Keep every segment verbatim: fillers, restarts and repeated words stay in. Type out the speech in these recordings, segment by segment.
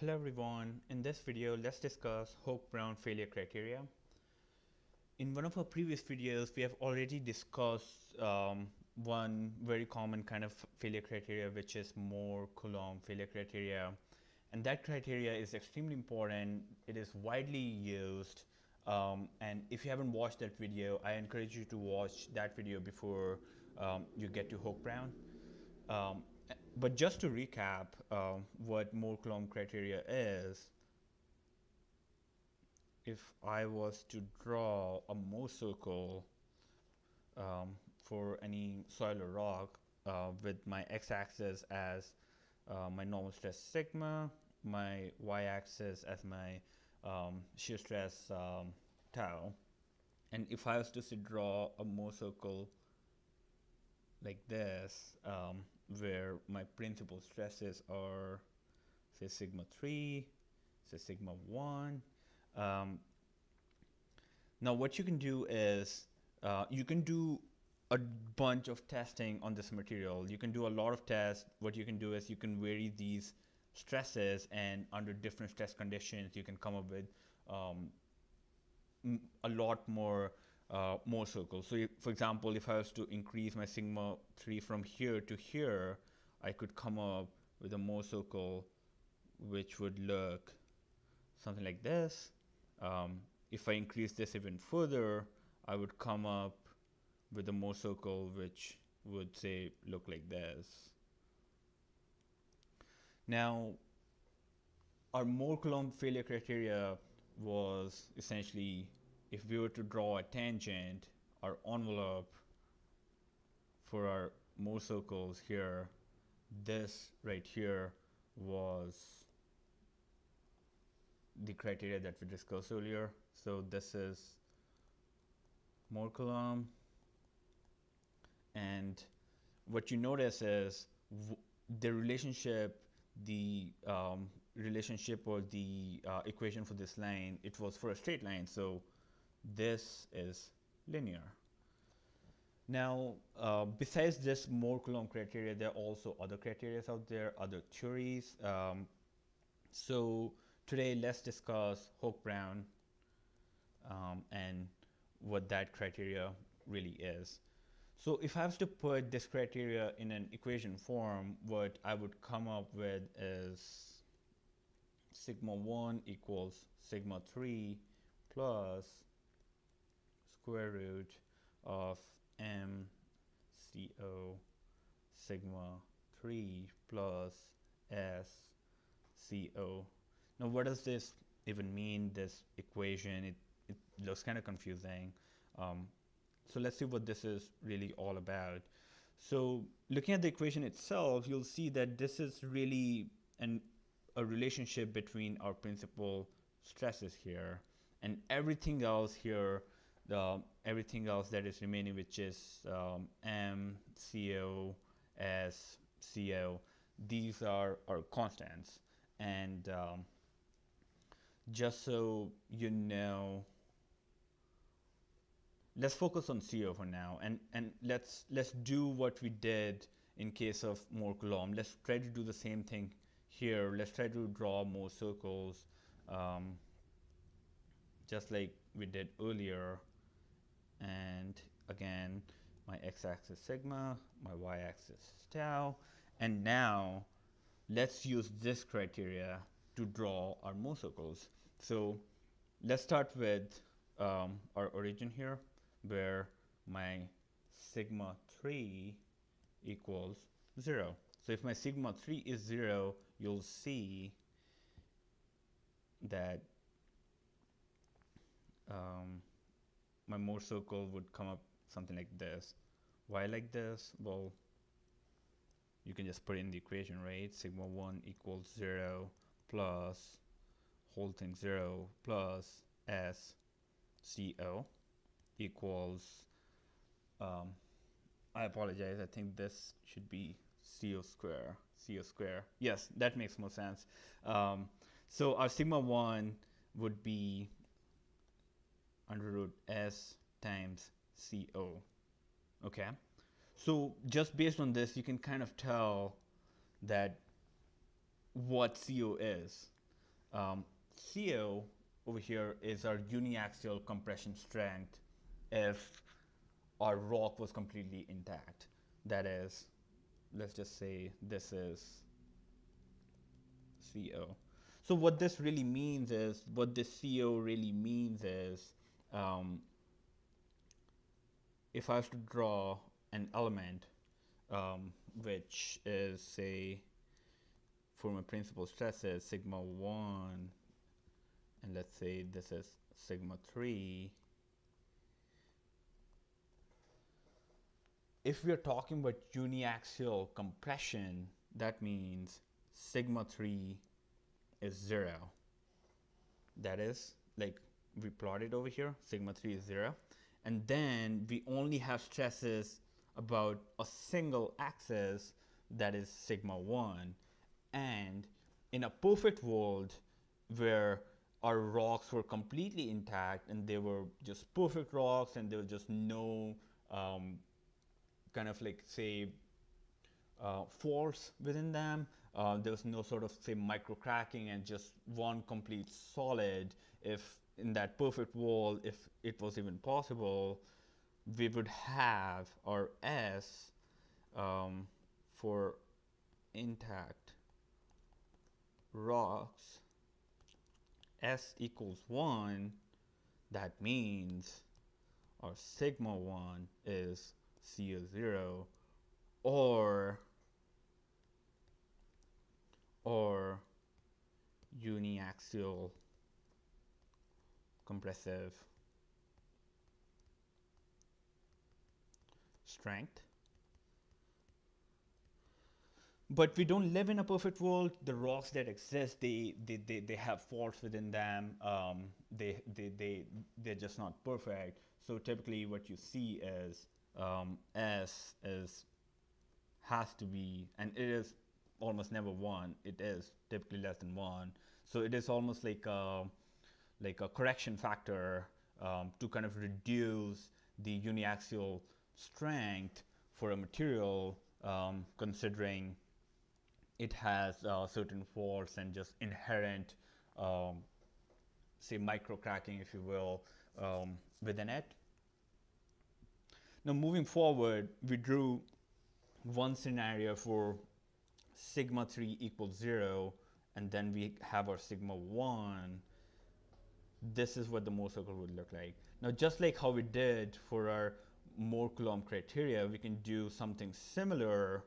Hello everyone, in this video let's discuss Hoek-Brown failure criteria. In one of our previous videos we have already discussed um, one very common kind of failure criteria, which is Mohr-Coulomb failure criteria, and that criteria is extremely important. It is widely used, um, and if you haven't watched that video, I encourage you to watch that video before um, you get to Hoek-Brown. Um, But just to recap uh, what Mohr-Coulomb criteria is, if I was to draw a Mohr circle um, for any soil or rock uh, with my x-axis as uh, my normal stress sigma, my y-axis as my um, shear stress um, tau, and if I was to draw a Mohr circle like this, um, where my principal stresses are say sigma three, say sigma one. Um, now what you can do is uh, you can do a bunch of testing on this material. You can do a lot of tests. What you can do is you can vary these stresses, and under different stress conditions you can come up with um, a lot more Uh, Mohr circles. So, if, for example, if I was to increase my sigma three from here to here, I could come up with a Mohr circle which would look something like this. Um, if I increase this even further, I would come up with a Mohr circle which would say look like this. Now, our Mohr-Coulomb failure criteria was essentially, if we were to draw a tangent, our envelope for our Mohr circles here, this right here was the criteria that we discussed earlier. So this is Mohr-Coulomb, and what you notice is the relationship, the um, relationship or the uh, equation for this line, it was for a straight line. So this is linear. Now, uh, besides this Mohr-Coulomb criteria, there are also other criteria out there, other theories. Um, so today, let's discuss Hoek-Brown um, and what that criteria really is. So if I was to put this criteria in an equation form, what I would come up with is sigma one equals sigma three plus square root of m co sigma three plus s co. Now what does this even mean, this equation? It, it looks kind of confusing. Um, so let's see what this is really all about. So looking at the equation itself, you'll see that this is really an, a relationship between our principal stresses here and everything else here. The, everything else that is remaining, which is um, M, C O, S, C O, these are our constants. And um, just so you know, let's focus on C O for now, and and let's let's do what we did in case of Mohr-Coulomb. Let's try to do the same thing here. Let's try to draw more circles, um, just like we did earlier. And again, my x-axis sigma, my y-axis tau, and now let's use this criteria to draw our Mohr circles. So let's start with um, our origin here, where my sigma three equals zero. So if my sigma three is zero, you'll see that um, my Mohr circle would come up something like this. Why like this? Well, you can just put in the equation, right? Sigma one equals zero plus whole thing zero plus S C O equals, um, I apologize, I think this should be C O square, C O square. Yes, that makes more sense. Um, so our sigma one would be under root S times C O. Okay, so just based on this, you can kind of tell that what C O is. Um, C O over here is our uniaxial compression strength if our rock was completely intact. That is, let's just say this is C O. So what this really means is, what this C O really means is, um, if I was to draw an element um, which is, say, for my principal stresses, sigma one, and let's say this is sigma three. If we're talking about uniaxial compression, that means sigma three is zero. That is, like, we plot it over here, sigma three is zero. And then we only have stresses about a single axis, that is sigma one. And in a perfect world where our rocks were completely intact and they were just perfect rocks and there was just no um, kind of like, say, uh, force within them, uh, there was no sort of, say, micro cracking and just one complete solid, if in that perfect world, if it was even possible, we would have our S um, for intact rocks, S equals one. That means our sigma one is C O zero, or or uniaxial compressive strength. But we don't live in a perfect world. The rocks that exist, they they they, they have faults within them. Um, they they they they're just not perfect. So typically, what you see is um, S is has to be, and it is almost never one. It is typically less than one. So it is almost like a like a correction factor um, to kind of reduce the uniaxial strength for a material, um, considering it has uh, certain faults and just inherent, um, say, micro cracking, if you will, um, within it. Now, moving forward, we drew one scenario for sigma three equals zero, and then we have our sigma one. This is what the Mohr circle would look like. Now, just like how we did for our Mohr-Coulomb criteria, we can do something similar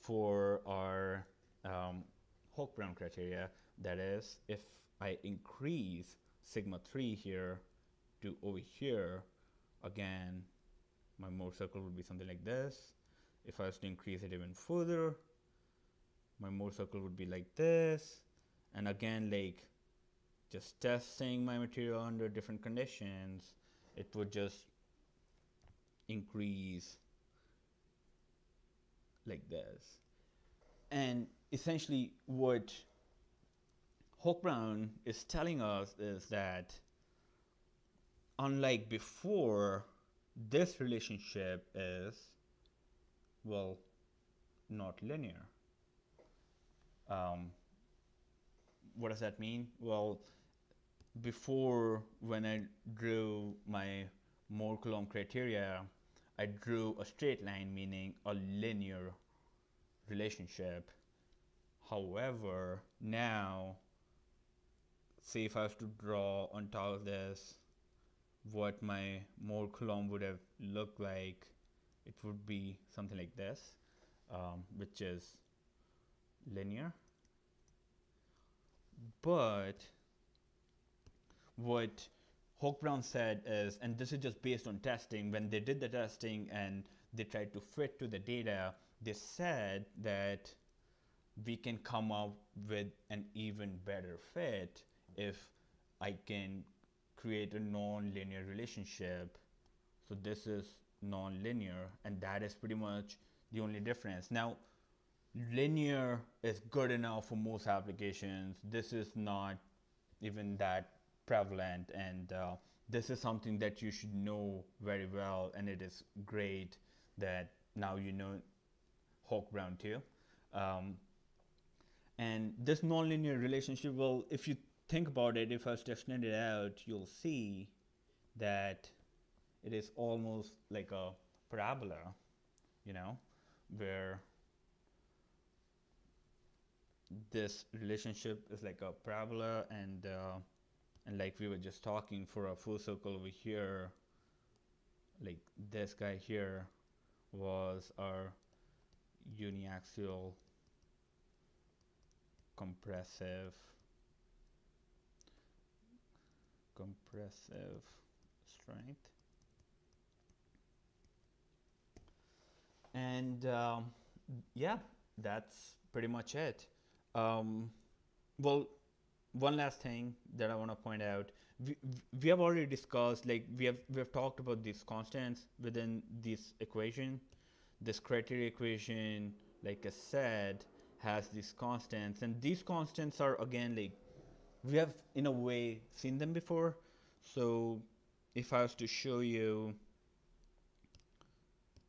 for our um, Hoek-Brown criteria. That is, if I increase sigma three here to over here, again, my Mohr circle would be something like this. If I was to increase it even further, my Mohr circle would be like this. And again, like, just testing my material under different conditions, it would just increase like this. And essentially what Hoek-Brown is telling us is that, unlike before, this relationship is, well, not linear. Um, what does that mean? Well, before, when I drew my Mohr-Coulomb criteria, I drew a straight line, meaning a linear relationship. However, now, say if I was to draw on top of this what my Mohr-Coulomb would have looked like, it would be something like this, um, which is linear. But what Hoek-Brown said is, and this is just based on testing, when they did the testing and they tried to fit to the data, they said that we can come up with an even better fit if I can create a non-linear relationship. So this is non-linear, and that is pretty much the only difference. Now, linear is good enough for most applications. This is not even that prevalent, and uh, this is something that you should know very well, and it is great that now you know Hoek-Brown too. Um, and this nonlinear relationship, well, if you think about it, if I was to extend it out, you'll see that it is almost like a parabola, you know, where this relationship is like a parabola, and uh, and like we were just talking, for a full circle over here, like this guy here was our uniaxial compressive compressive strength. And um, yeah, that's pretty much it. Um, well, one last thing that I want to point out, we, we have already discussed, like we have, we have talked about these constants within this equation. This criteria equation, like I said, has these constants, and these constants are, again, like we have in a way seen them before. So if I was to show you,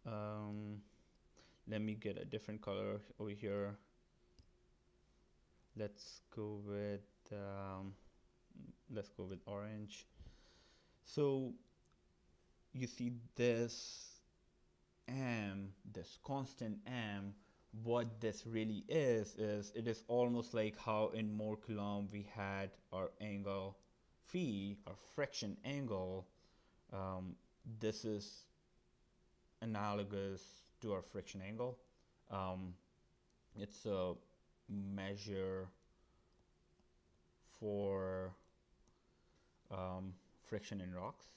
um, let me get a different color over here. Let's go with, um, let's go with orange. So you see this M, this constant M, what this really is, is it is almost like how in Mohr-Coulomb we had our angle phi, our friction angle. Um, this is analogous to our friction angle. Um, it's a measure for um, friction in rocks.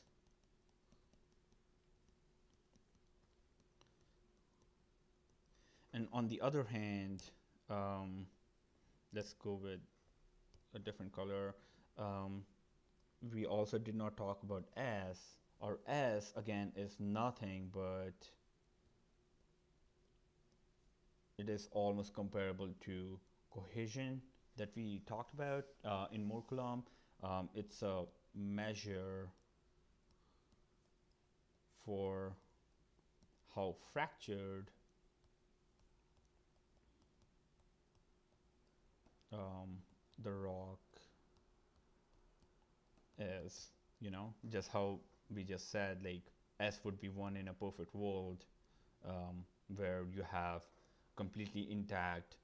And on the other hand, um, let's go with a different color. Um, we also did not talk about S, or S again is nothing but it is almost comparable to cohesion that we talked about uh, in Mohr-Coulomb. Um, it's a measure for how fractured Um, the rock is, you know, just how we just said, like S would be one in a perfect world, um, where you have completely intact,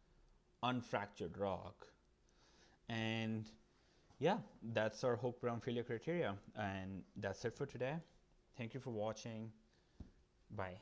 unfractured rock. And yeah, that's our Hoek-Brown failure criteria. And that's it for today. Thank you for watching. Bye.